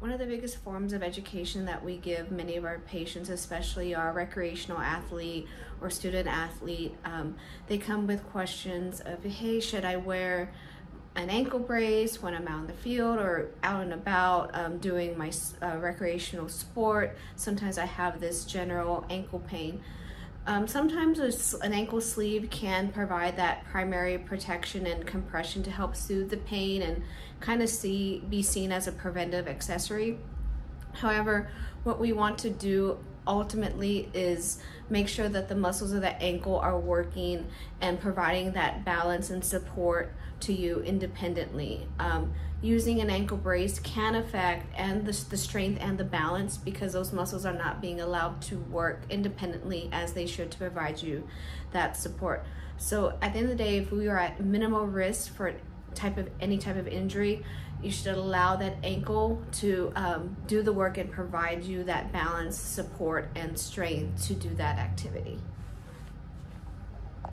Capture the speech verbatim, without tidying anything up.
One of the biggest forms of education that we give many of our patients, especially our recreational athlete or student athlete, um, they come with questions of, hey, should I wear an ankle brace when I'm out in the field or out and about um, doing my uh, recreational sport? Sometimes I have this general ankle pain. Um, sometimes a, an ankle sleeve can provide that primary protection and compression to help soothe the pain and kind of see be seen as a preventive accessory. However, what we want to do ultimately is make sure that the muscles of the ankle are working and providing that balance and support to you independently. Um, using an ankle brace can affect and the, the strength and the balance because those muscles are not being allowed to work independently as they should to provide you that support. So at the end of the day, if we are at minimal risk for type of any type of injury, you should allow that ankle to um, do the work and provide you that balance, support, and strength to do that activity.